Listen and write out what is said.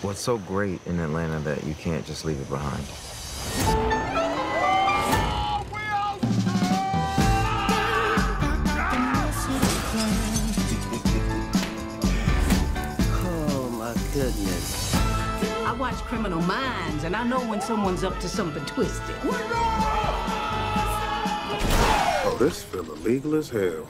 What's so great in Atlanta that you can't just leave it behind? Oh, my goodness. I watch Criminal Minds, and I know when someone's up to something twisted. Oh, this fella legal as hell.